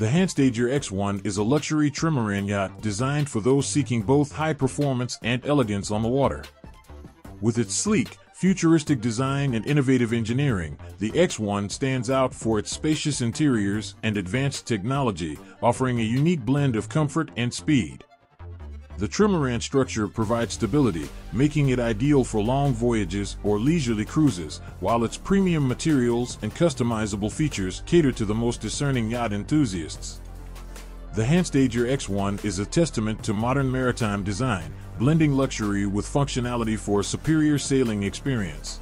The Hanstaiger X1 is a luxury trimaran yacht designed for those seeking both high performance and elegance on the water. With its sleek, futuristic design and innovative engineering, the X1 stands out for its spacious interiors and advanced technology, offering a unique blend of comfort and speed. The trimaran structure provides stability, making it ideal for long voyages or leisurely cruises, while its premium materials and customizable features cater to the most discerning yacht enthusiasts. The Hanstaiger X1 is a testament to modern maritime design, blending luxury with functionality for a superior sailing experience.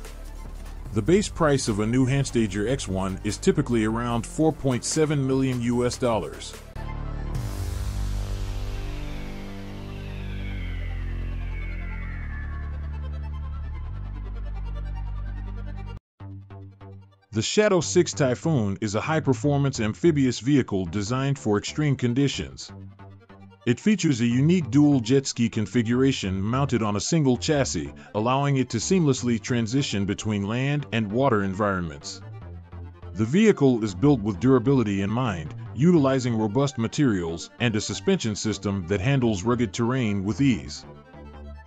The base price of a new Hanstaiger X1 is typically around $4.7 million US. The Shadow Six Typhoon is a high-performance amphibious vehicle designed for extreme conditions. It features a unique dual jet ski configuration mounted on a single chassis, allowing it to seamlessly transition between land and water environments. The vehicle is built with durability in mind, utilizing robust materials and a suspension system that handles rugged terrain with ease.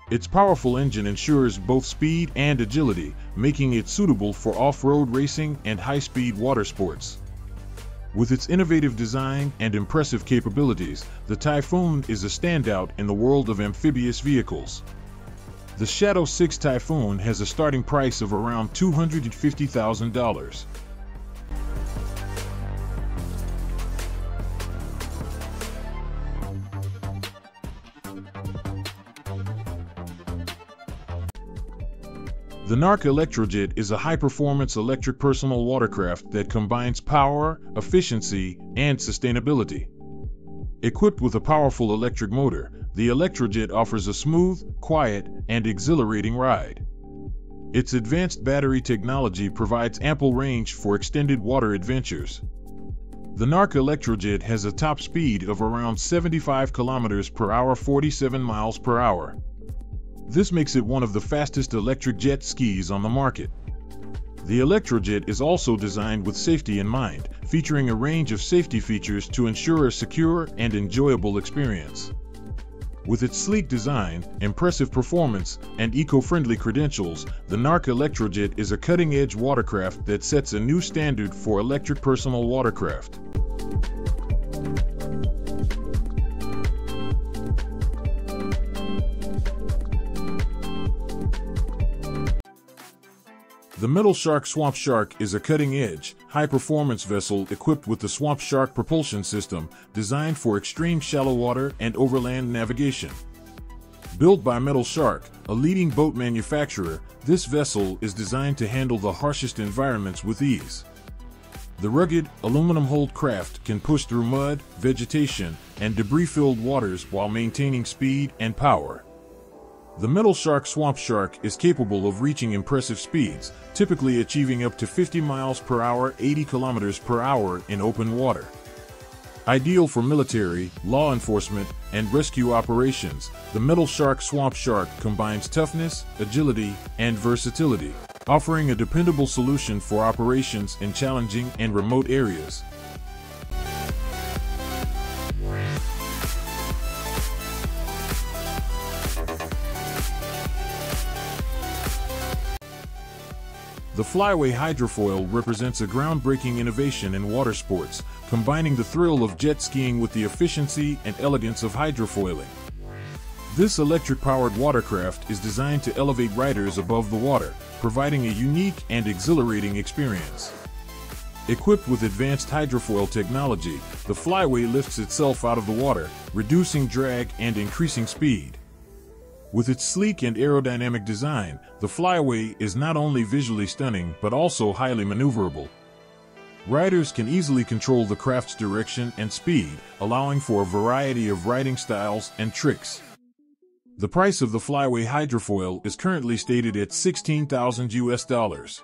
Its powerful engine ensures both speed and agility, making it suitable for off-road racing and high-speed water sports. With its innovative design and impressive capabilities, the Typhoon is a standout in the world of amphibious vehicles. The Shadow 6 Typhoon has a starting price of around $250,000. The NARKE Electrojet is a high-performance electric personal watercraft that combines power, efficiency, and sustainability. Equipped with a powerful electric motor, the Electrojet offers a smooth, quiet, and exhilarating ride. Its advanced battery technology provides ample range for extended water adventures. The NARKE Electrojet has a top speed of around 75 km per hour, 47 miles per hour. This makes it one of the fastest electric jet skis on the market. The Electrojet is also designed with safety in mind, featuring a range of safety features to ensure a secure and enjoyable experience. With its sleek design, impressive performance, and eco-friendly credentials, the NARKE Electrojet is a cutting-edge watercraft that sets a new standard for electric personal watercraft. The Metal Shark Swamp Shark is a cutting-edge, high-performance vessel equipped with the Swamp Shark propulsion system, designed for extreme shallow water and overland navigation. Built by Metal Shark, a leading boat manufacturer, this vessel is designed to handle the harshest environments with ease. The rugged, aluminum-hulled craft can push through mud, vegetation, and debris-filled waters while maintaining speed and power. The Metal Shark Swamp Shark is capable of reaching impressive speeds, typically achieving up to 50 miles per hour, 80 kilometers per hour in open water. Ideal for military, law enforcement, and rescue operations, the Metal Shark Swamp Shark combines toughness, agility, and versatility, offering a dependable solution for operations in challenging and remote areas. The Flyway Hydrofoil represents a groundbreaking innovation in water sports, combining the thrill of jet skiing with the efficiency and elegance of hydrofoiling. This electric-powered watercraft is designed to elevate riders above the water, providing a unique and exhilarating experience. Equipped with advanced hydrofoil technology, the Flyway lifts itself out of the water, reducing drag and increasing speed. With its sleek and aerodynamic design, the Flyway is not only visually stunning but also highly maneuverable. Riders can easily control the craft's direction and speed, allowing for a variety of riding styles and tricks. The price of the Flyway Hydrofoil is currently stated at $16,000 US.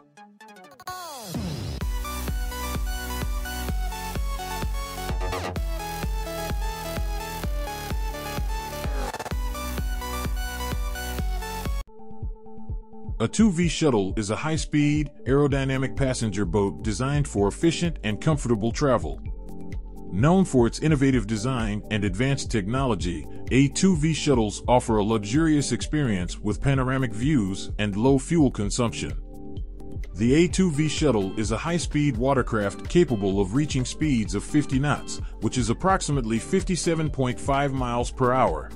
A2V Shuttle is a high-speed, aerodynamic passenger boat designed for efficient and comfortable travel. Known for its innovative design and advanced technology, A2V shuttles offer a luxurious experience with panoramic views and low fuel consumption. The A2V shuttle is a high-speed watercraft capable of reaching speeds of 50 knots, which is approximately 57.5 miles per hour.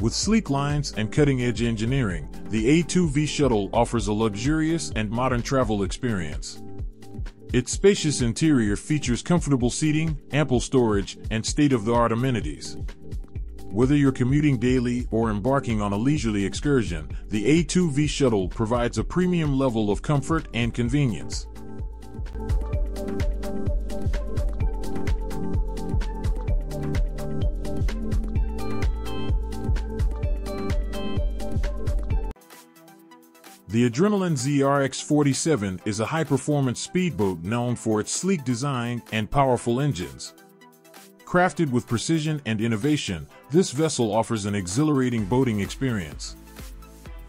With sleek lines and cutting-edge engineering, the A2V shuttle offers a luxurious and modern travel experience. Its spacious interior features comfortable seating, ample storage, and state-of-the-art amenities. Whether you're commuting daily or embarking on a leisurely excursion, the A2V Shuttle provides a premium level of comfort and convenience. The Adrenaline ZRX47 is a high-performance speedboat known for its sleek design and powerful engines. Crafted with precision and innovation, this vessel offers an exhilarating boating experience.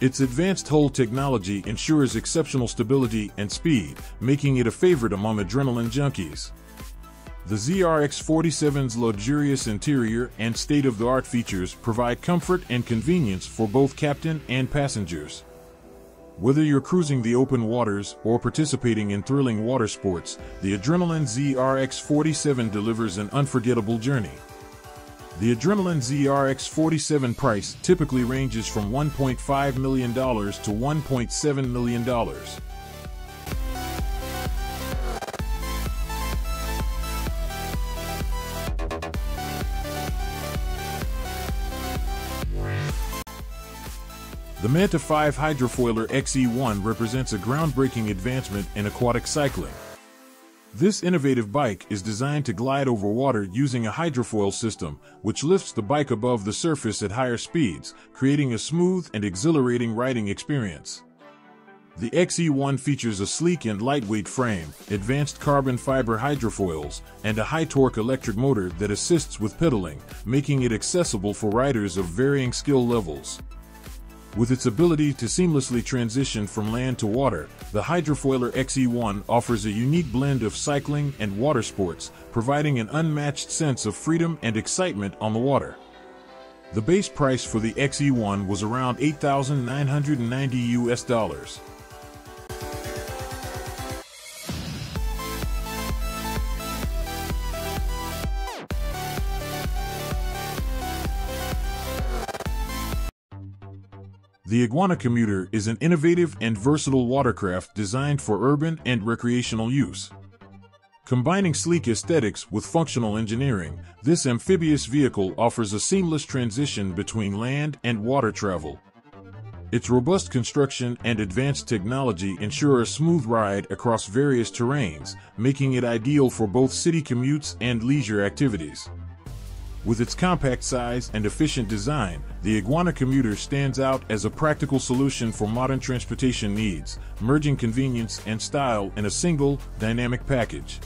Its advanced hull technology ensures exceptional stability and speed, making it a favorite among adrenaline junkies. The ZRX47's luxurious interior and state-of-the-art features provide comfort and convenience for both captain and passengers. Whether you're cruising the open waters or participating in thrilling water sports, the Adrenaline ZRX47 delivers an unforgettable journey. The Adrenaline ZRX47 price typically ranges from $1.5 million to $1.7 million. The Manta 5 Hydrofoiler XE1 represents a groundbreaking advancement in aquatic cycling. This innovative bike is designed to glide over water using a hydrofoil system, which lifts the bike above the surface at higher speeds, creating a smooth and exhilarating riding experience. The XE1 features a sleek and lightweight frame, advanced carbon fiber hydrofoils, and a high-torque electric motor that assists with pedaling, making it accessible for riders of varying skill levels. With its ability to seamlessly transition from land to water, the Hydrofoiler XE1 offers a unique blend of cycling and water sports, providing an unmatched sense of freedom and excitement on the water. The base price for the XE1 was around $8,990. The Iguana Commuter is an innovative and versatile watercraft designed for urban and recreational use. Combining sleek aesthetics with functional engineering, this amphibious vehicle offers a seamless transition between land and water travel. Its robust construction and advanced technology ensure a smooth ride across various terrains, making it ideal for both city commutes and leisure activities. With its compact size and efficient design, the Iguana Commuter stands out as a practical solution for modern transportation needs, merging convenience and style in a single, dynamic package.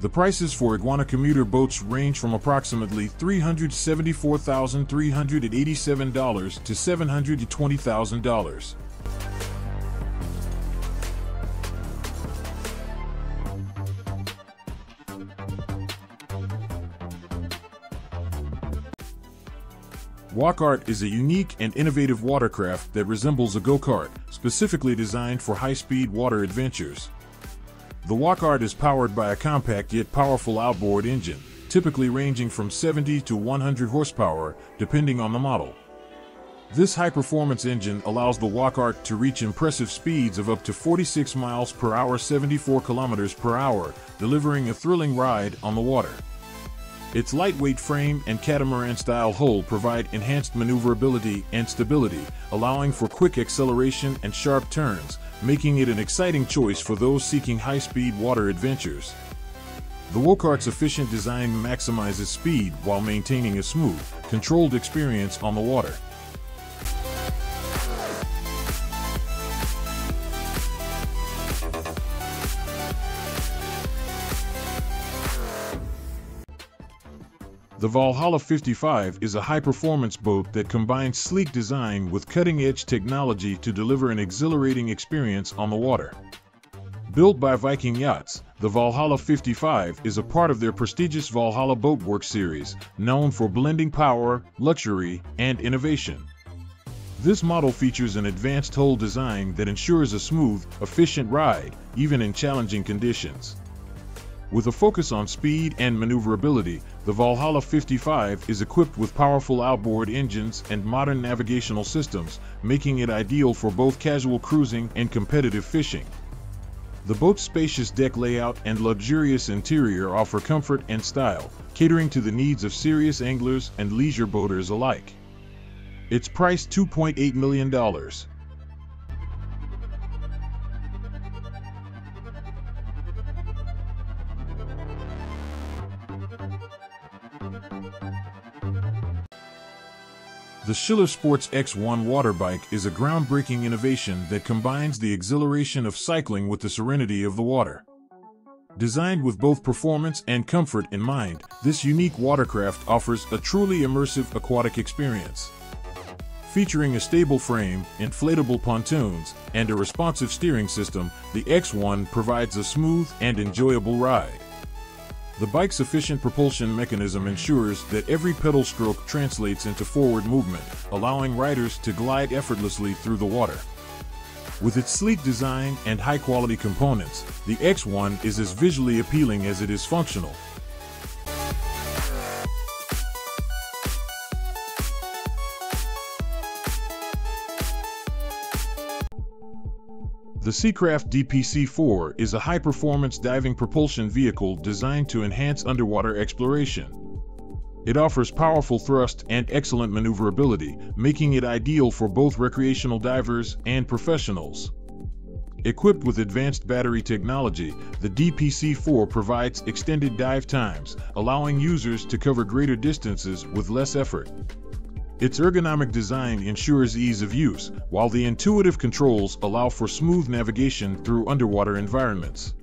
The prices for Iguana Commuter boats range from approximately $374,387 to $720,000. Wokart is a unique and innovative watercraft that resembles a go-kart, specifically designed for high-speed water adventures. The Wokart is powered by a compact yet powerful outboard engine, typically ranging from 70 to 100 horsepower, depending on the model. This high-performance engine allows the Wokart to reach impressive speeds of up to 46 miles per hour, 74 kilometers per hour, delivering a thrilling ride on the water. Its lightweight frame and catamaran-style hull provide enhanced maneuverability and stability, allowing for quick acceleration and sharp turns, making it an exciting choice for those seeking high-speed water adventures. The Wokart's efficient design maximizes speed while maintaining a smooth, controlled experience on the water. The Valhalla 55 is a high-performance boat that combines sleek design with cutting-edge technology to deliver an exhilarating experience on the water. Built by Viking Yachts, The Valhalla 55 is a part of their prestigious Valhalla Boatworks series, known for blending power, luxury, and innovation. This model features an advanced hull design that ensures a smooth, efficient ride, even in challenging conditions. With a focus on speed and maneuverability, the Valhalla 55 is equipped with powerful outboard engines and modern navigational systems, making it ideal for both casual cruising and competitive fishing. The boat's spacious deck layout and luxurious interior offer comfort and style, catering to the needs of serious anglers and leisure boaters alike. It's priced $2.8 million. The Schiller Sports X1 water bike is a groundbreaking innovation that combines the exhilaration of cycling with the serenity of the water. Designed with both performance and comfort in mind, this unique watercraft offers a truly immersive aquatic experience. Featuring a stable frame, inflatable pontoons, and a responsive steering system, the X1 provides a smooth and enjoyable ride. The bike's efficient propulsion mechanism ensures that every pedal stroke translates into forward movement, allowing riders to glide effortlessly through the water. With its sleek design and high-quality components, the X1 is as visually appealing as it is functional. The Seacraft DPC4 is a high-performance diving propulsion vehicle designed to enhance underwater exploration. It offers powerful thrust and excellent maneuverability, making it ideal for both recreational divers and professionals. Equipped with advanced battery technology, the DPC4 provides extended dive times, allowing users to cover greater distances with less effort. Its ergonomic design ensures ease of use, while the intuitive controls allow for smooth navigation through underwater environments.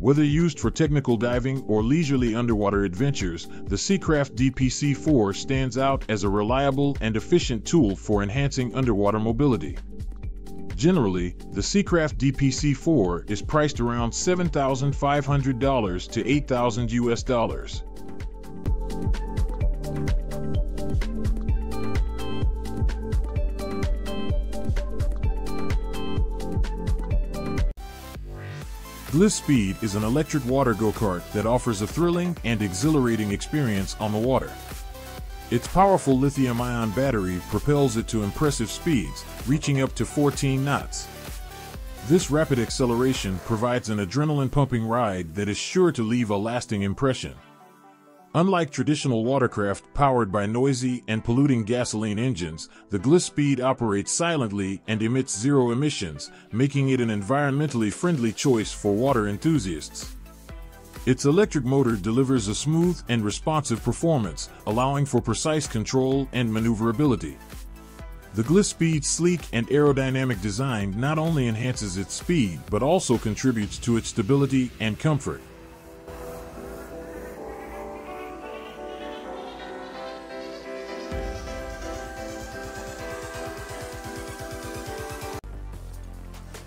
Whether used for technical diving or leisurely underwater adventures, the Seacraft DPC4 stands out as a reliable and efficient tool for enhancing underwater mobility. Generally, the Seacraft DPC4 is priced around $7,500 to $8,000 US. Gliss Speed is an electric water go-kart that offers a thrilling and exhilarating experience on the water. Its powerful lithium-ion battery propels it to impressive speeds, reaching up to 14 knots. This rapid acceleration provides an adrenaline-pumping ride that is sure to leave a lasting impression. Unlike traditional watercraft powered by noisy and polluting gasoline engines, the Gliss Speed operates silently and emits zero emissions, making it an environmentally friendly choice for water enthusiasts. Its electric motor delivers a smooth and responsive performance, allowing for precise control and maneuverability. The Gliss Speed's sleek and aerodynamic design not only enhances its speed but also contributes to its stability and comfort.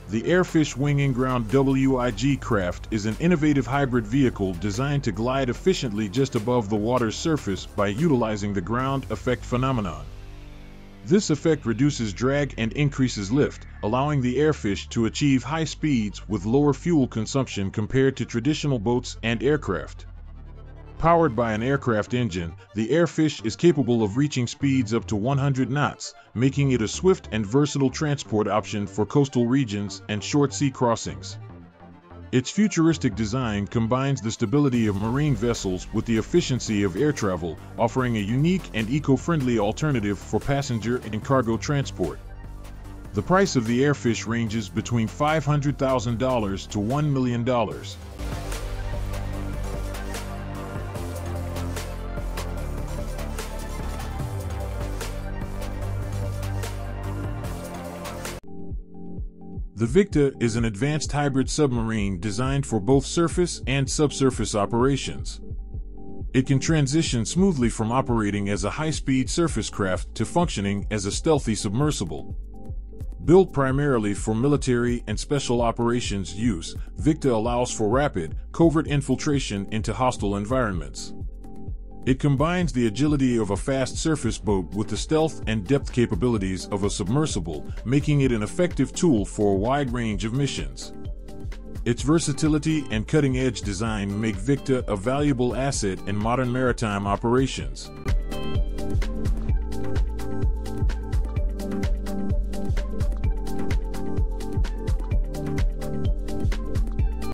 The Airfish Wing-in-Ground WIG craft is an innovative hybrid vehicle designed to glide efficiently just above the water's surface by utilizing the ground effect phenomenon. This effect reduces drag and increases lift, allowing the Airfish to achieve high speeds with lower fuel consumption compared to traditional boats and aircraft. Powered by an aircraft engine, the Airfish is capable of reaching speeds up to 100 knots, making it a swift and versatile transport option for coastal regions and short sea crossings. Its futuristic design combines the stability of marine vessels with the efficiency of air travel, offering a unique and eco-friendly alternative for passenger and cargo transport. The price of the Airfish ranges between $500,000 to $1 million. The Victa is an advanced hybrid submarine designed for both surface and subsurface operations. It can transition smoothly from operating as a high-speed surface craft to functioning as a stealthy submersible. Built primarily for military and special operations use, Victa allows for rapid, covert infiltration into hostile environments. It combines the agility of a fast surface boat with the stealth and depth capabilities of a submersible, making it an effective tool for a wide range of missions. Its versatility and cutting-edge design make Victa a valuable asset in modern maritime operations.